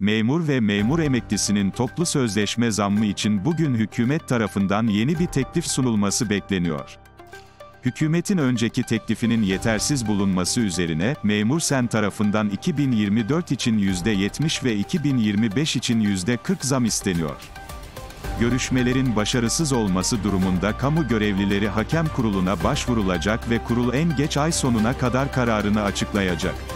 Memur ve memur emeklisinin toplu sözleşme zammı için bugün hükümet tarafından yeni bir teklif sunulması bekleniyor. Hükümetin önceki teklifinin yetersiz bulunması üzerine, Memur Sen tarafından 2024 için %70 ve 2025 için %40 zam isteniyor. Görüşmelerin başarısız olması durumunda kamu görevlileri hakem kuruluna başvurulacak ve kurul en geç ay sonuna kadar kararını açıklayacak.